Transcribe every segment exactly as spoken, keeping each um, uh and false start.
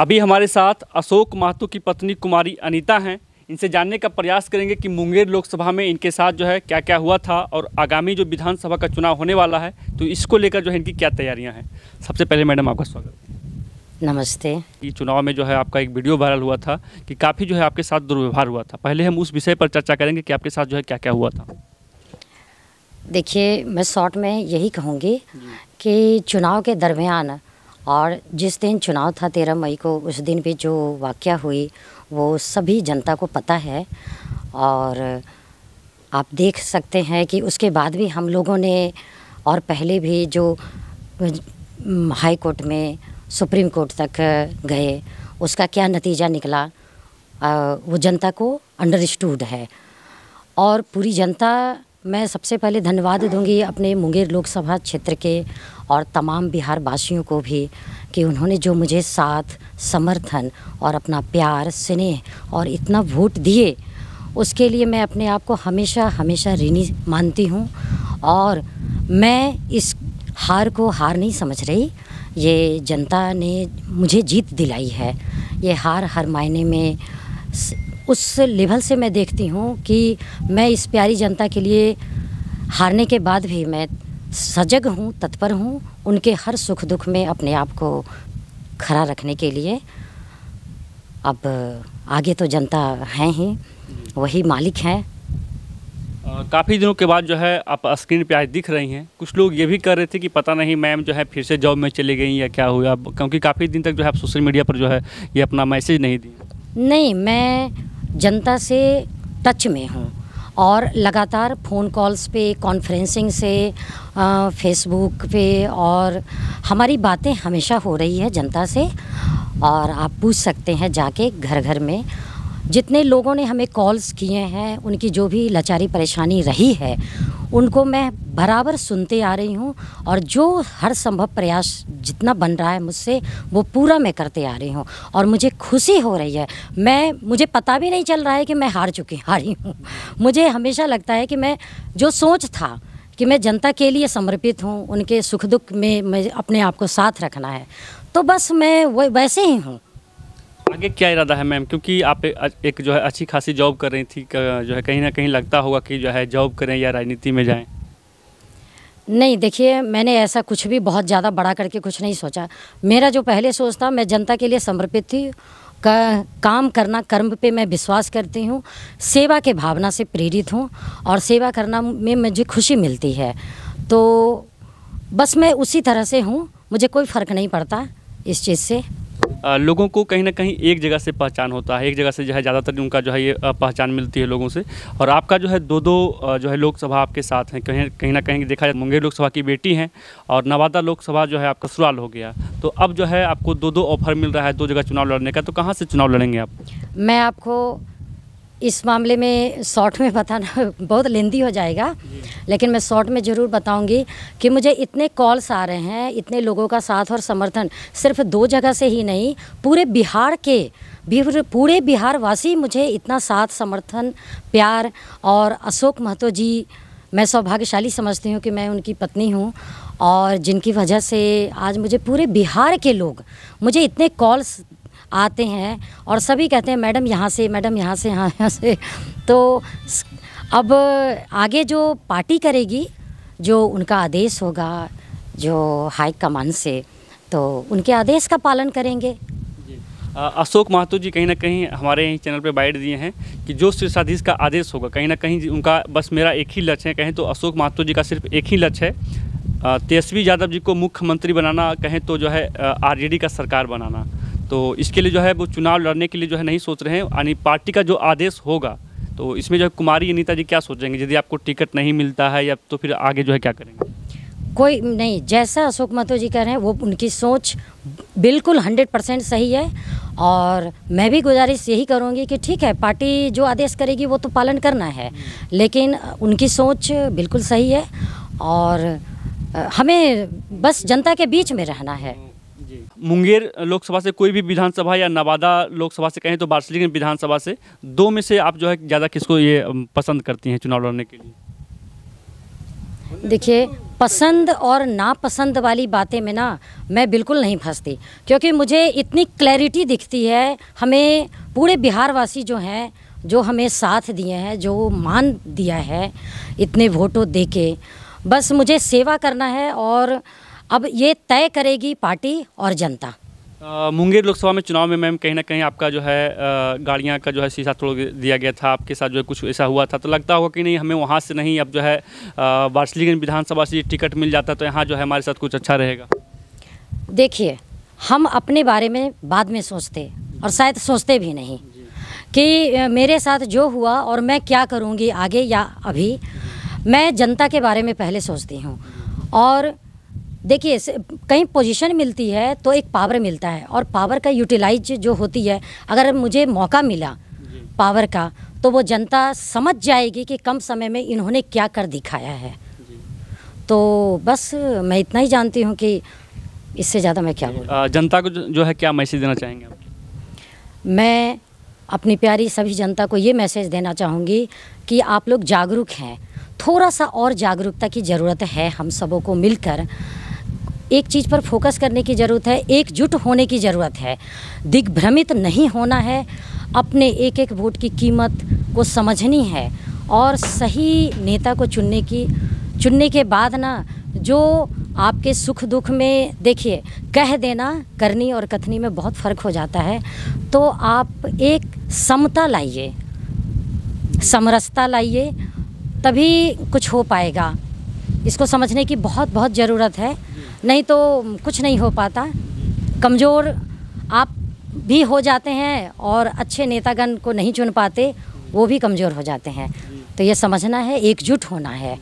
अभी हमारे साथ अशोक महतो की पत्नी कुमारी अनिता हैं। इनसे जानने का प्रयास करेंगे कि मुंगेर लोकसभा में इनके साथ जो है क्या क्या हुआ था और आगामी जो विधानसभा का चुनाव होने वाला है तो इसको लेकर जो है इनकी क्या तैयारियां हैं। सबसे पहले मैडम आपका स्वागत है। नमस्ते। ये चुनाव में जो है आपका एक वीडियो वायरल हुआ था कि काफ़ी जो है आपके साथ दुर्व्यवहार हुआ था, पहले हम उस विषय पर चर्चा करेंगे कि आपके साथ जो है क्या क्या हुआ था। देखिए, मैं शॉर्ट में यही कहूँगी कि चुनाव के दरमियान और जिस दिन चुनाव था तेरह मई को, उस दिन भी जो वाकया हुई वो सभी जनता को पता है और आप देख सकते हैं कि उसके बाद भी हम लोगों ने और पहले भी जो हाई कोर्ट में सुप्रीम कोर्ट तक गए उसका क्या नतीजा निकला वो जनता को अंडरस्टूड है। और पूरी जनता, मैं सबसे पहले धन्यवाद दूंगी अपने मुंगेर लोकसभा क्षेत्र के और तमाम बिहार वासियों को भी कि उन्होंने जो मुझे साथ समर्थन और अपना प्यार स्नेह और इतना वोट दिए, उसके लिए मैं अपने आप को हमेशा हमेशा ऋणी मानती हूँ। और मैं इस हार को हार नहीं समझ रही, ये जनता ने मुझे जीत दिलाई है। ये हार हर मायने में स... उस लेवल से मैं देखती हूँ कि मैं इस प्यारी जनता के लिए हारने के बाद भी मैं सजग हूँ, तत्पर हूँ उनके हर सुख दुख में अपने आप को खड़ा रखने के लिए। अब आगे तो जनता हैं ही, वही मालिक हैं। काफ़ी दिनों के बाद जो है आप स्क्रीन पे आज दिख रही हैं। कुछ लोग ये भी कर रहे थे कि पता नहीं मैम जो है फिर से जॉब में चली गई या क्या हुआ, क्योंकि काफ़ी दिन तक जो है आप सोशल मीडिया पर जो है ये अपना मैसेज नहीं दी। नहीं, मैं जनता से टच में हूँ और लगातार फ़ोन कॉल्स पे, कॉन्फ्रेंसिंग से, फेसबुक पे, और हमारी बातें हमेशा हो रही है जनता से। और आप पूछ सकते हैं जाके घर घर में जितने लोगों ने हमें कॉल्स किए हैं, उनकी जो भी लाचारी परेशानी रही है उनको मैं बराबर सुनते आ रही हूँ और जो हर संभव प्रयास जितना बन रहा है मुझसे वो पूरा मैं करते आ रही हूँ। और मुझे खुशी हो रही है, मैं मुझे पता भी नहीं चल रहा है कि मैं हार चुकी हारी हूँ। मुझे हमेशा लगता है कि मैं जो सोच था कि मैं जनता के लिए समर्पित हूँ, उनके सुख दुख में मैं अपने आप को साथ रखना है, तो बस मैं वैसे ही हूँ। आगे क्या इरादा है मैम, क्योंकि आप एक जो है अच्छी खासी जॉब कर रही थी, जो है कहीं ना कहीं लगता होगा कि जो है जॉब करें या राजनीति में जाएं? नहीं, देखिए मैंने ऐसा कुछ भी बहुत ज़्यादा बड़ा करके कुछ नहीं सोचा। मेरा जो पहले सोच था, मैं जनता के लिए समर्पित थी, का, काम करना, कर्म पे मैं विश्वास करती हूँ, सेवा के भावना से प्रेरित हूँ और सेवा करना में मुझे खुशी मिलती है, तो बस मैं उसी तरह से हूँ। मुझे कोई फ़र्क नहीं पड़ता इस चीज़ से। आ, लोगों को कहीं ना कहीं एक जगह से पहचान होता है, एक जगह से जो है ज़्यादातर उनका जो है ये पहचान मिलती है लोगों से। और आपका जो है दो दो जो है लोकसभा आपके साथ हैं, कहीं कहीं ना कहीं देखा जाए मुंगेर लोकसभा की बेटी हैं और नवादा लोकसभा जो है आपका ससुराल हो गया, तो अब जो है आपको दो दो ऑफर मिल रहा है दो जगह चुनाव लड़ने का, तो कहाँ से चुनाव लड़ेंगे आप? मैं आपको इस मामले में शॉर्ट में बताना बहुत लेंदी हो जाएगा, लेकिन मैं शॉर्ट में ज़रूर बताऊंगी कि मुझे इतने कॉल्स आ रहे हैं, इतने लोगों का साथ और समर्थन, सिर्फ दो जगह से ही नहीं, पूरे बिहार के, पूरे बिहार वासी मुझे इतना साथ, समर्थन, प्यार। और अशोक महतो जी, मैं सौभाग्यशाली समझती हूँ कि मैं उनकी पत्नी हूँ और जिनकी वजह से आज मुझे पूरे बिहार के लोग, मुझे इतने कॉल्स आते हैं और सभी कहते हैं मैडम यहाँ से, मैडम यहाँ से, हाँ यहाँ से। तो अब आगे जो पार्टी करेगी, जो उनका आदेश होगा, जो हाई कमान से, तो उनके आदेश का पालन करेंगे। अशोक महतो जी कहीं ना कहीं हमारे यहीं चैनल पे बाइट दिए हैं कि जो शीर्षाधीश का आदेश होगा, कहीं ना कहीं उनका, बस मेरा एक ही लक्ष्य है कहें तो अशोक महतो जी का सिर्फ एक ही लक्ष्य है, तेजस्वी यादव जी को मुख्यमंत्री बनाना, कहें तो जो है आर जे डी का सरकार बनाना। तो इसके लिए जो है वो चुनाव लड़ने के लिए जो है नहीं सोच रहे हैं, यानी पार्टी का जो आदेश होगा, तो इसमें जो है कुमारी अनिता जी क्या सोचेंगे यदि आपको टिकट नहीं मिलता है या तो फिर आगे जो है क्या करेंगे? कोई नहीं, जैसा अशोक महतो जी कह रहे हैं वो उनकी सोच बिल्कुल हंड्रेड परसेंट सही है और मैं भी गुजारिश यही करूंगी कि ठीक है पार्टी जो आदेश करेगी वो तो पालन करना है, लेकिन उनकी सोच बिल्कुल सही है और हमें बस जनता के बीच में रहना है। मुंगेर लोकसभा से कोई भी विधानसभा या नवादा लोकसभा से कहें तो वारिसलीगंज विधानसभा से, दो में से आप जो है ज़्यादा किसको ये पसंद करती हैं चुनाव लड़ने के लिए? देखिए, पसंद और नापसंद वाली बातें में ना मैं बिल्कुल नहीं फंसती, क्योंकि मुझे इतनी क्लैरिटी दिखती है। हमें पूरे बिहारवासी जो हैं, जो हमें साथ दिए हैं, जो मान दिया है इतने वोटों दे के, बस मुझे सेवा करना है और अब ये तय करेगी पार्टी और जनता। मुंगेर लोकसभा में चुनाव में मैम कहीं ना कहीं आपका जो है गाड़ियां का जो है शीशा तोड़ दिया गया था, आपके साथ जो है कुछ ऐसा हुआ था, तो लगता होगा कि नहीं हमें वहां से नहीं अब जो है वारिसलीगंज विधानसभा से टिकट मिल जाता तो यहां जो है हमारे साथ कुछ अच्छा रहेगा। देखिए, हम अपने बारे में बाद में सोचते और शायद सोचते भी नहीं कि मेरे साथ जो हुआ और मैं क्या करूँगी आगे या अभी। मैं जनता के बारे में पहले सोचती हूँ। और देखिए, कहीं पोजीशन मिलती है तो एक पावर मिलता है, और पावर का यूटिलाइज जो होती है, अगर मुझे मौका मिला पावर का तो वो जनता समझ जाएगी कि कम समय में इन्होंने क्या कर दिखाया है। तो बस मैं इतना ही जानती हूँ कि इससे ज़्यादा मैं क्या बोलूँ। जनता को जो है क्या मैसेज देना चाहेंगे आप? मैं अपनी प्यारी सभी जनता को ये मैसेज देना चाहूँगी कि आप लोग जागरूक हैं, थोड़ा सा और जागरूकता की ज़रूरत है। हम सबों को मिलकर एक चीज़ पर फोकस करने की ज़रूरत है, एकजुट होने की ज़रूरत है, दिग्भ्रमित नहीं होना है, अपने एक एक वोट की कीमत को समझनी है और सही नेता को चुनने की चुनने के बाद ना जो आपके सुख दुख में, देखिए, कह देना करनी और कथनी में बहुत फ़र्क हो जाता है, तो आप एक समता लाइए, समरसता लाइए, तभी कुछ हो पाएगा। इसको समझने की बहुत बहुत ज़रूरत है, नहीं तो कुछ नहीं हो पाता। कमज़ोर आप भी हो जाते हैं और अच्छे नेतागण को नहीं चुन पाते, वो भी कमज़ोर हो जाते हैं। तो ये समझना है, एकजुट होना है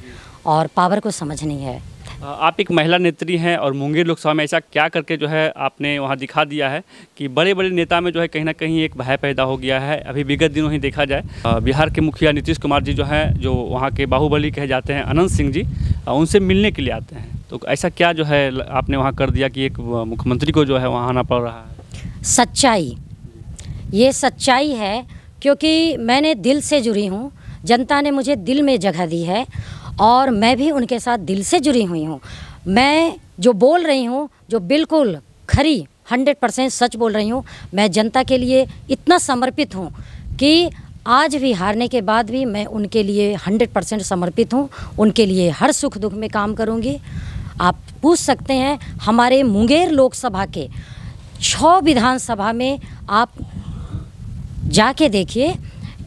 और पावर को समझनी है। आप एक महिला नेत्री हैं और मुंगेर लोकसभा में ऐसा क्या करके जो है आपने वहाँ दिखा दिया है कि बड़े बड़े नेता में जो है कहीं ना कहीं एक भय पैदा हो गया है। अभी विगत दिनों ही देखा जाए, बिहार के मुखिया नीतीश कुमार जी जो हैं, जो वहाँ के बाहुबली कहे जाते हैं, अनंत सिंह जी, उनसे मिलने के लिए आते हैं, तो ऐसा क्या जो है आपने वहाँ कर दिया कि एक मुख्यमंत्री को जो है वहाँ आना पड़ रहा है? सच्चाई, ये सच्चाई है, क्योंकि मैंने दिल से जुड़ी हूँ, जनता ने मुझे दिल में जगह दी है और मैं भी उनके साथ दिल से जुड़ी हुई हूँ। मैं जो बोल रही हूँ, जो बिल्कुल खरी हंड्रेड परसेंट सच बोल रही हूँ, मैं जनता के लिए इतना समर्पित हूँ कि आज भी हारने के बाद भी मैं उनके लिए हंड्रेड परसेंट समर्पित हूँ, उनके लिए हर सुख दुख में काम करूँगी। आप पूछ सकते हैं, हमारे मुंगेर लोकसभा के छः विधानसभा में आप जाके देखिए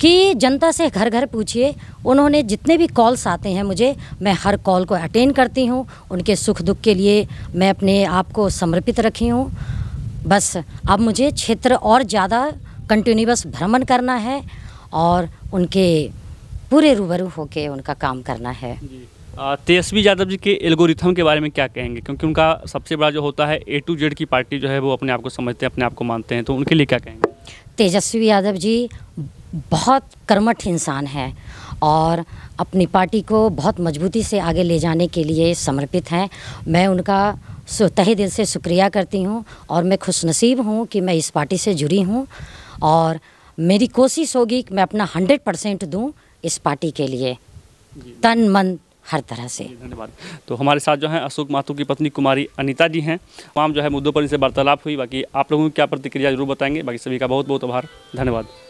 कि जनता से घर घर पूछिए, उन्होंने जितने भी कॉल्स आते हैं मुझे, मैं हर कॉल को अटेंड करती हूँ, उनके सुख दुख के लिए मैं अपने आप को समर्पित रखी हूँ। बस अब मुझे क्षेत्र और ज़्यादा कंटिन्यूअस भ्रमण करना है और उनके पूरे रूबरू होके उनका काम करना है। तेजस्वी यादव जी के एल्गोरिथम के बारे में क्या कहेंगे, क्योंकि उनका सबसे बड़ा जो होता है ए टू जेड की पार्टी जो है वो अपने आप को समझते हैं, अपने आप को मानते हैं, तो उनके लिए क्या कहेंगे? तेजस्वी यादव जी बहुत कर्मठ इंसान हैं और अपनी पार्टी को बहुत मजबूती से आगे ले जाने के लिए समर्पित हैं। मैं उनका तहे दिल से शुक्रिया करती हूं और मैं खुशनसीब हूं कि मैं इस पार्टी से जुड़ी हूं और मेरी कोशिश होगी कि मैं अपना हंड्रेड परसेंट दूँ इस पार्टी के लिए, तन मन हर तरह से। धन्यवाद। तो हमारे साथ जो है अशोक महतो की पत्नी कुमारी अनिता जी हैं। तमाम जो है मुद्दों पर इनसे वार्तालाप हुई, बाकी आप लोगों की क्या प्रतिक्रिया जरूर बताएंगे। बाकी सभी का बहुत बहुत आभार, धन्यवाद।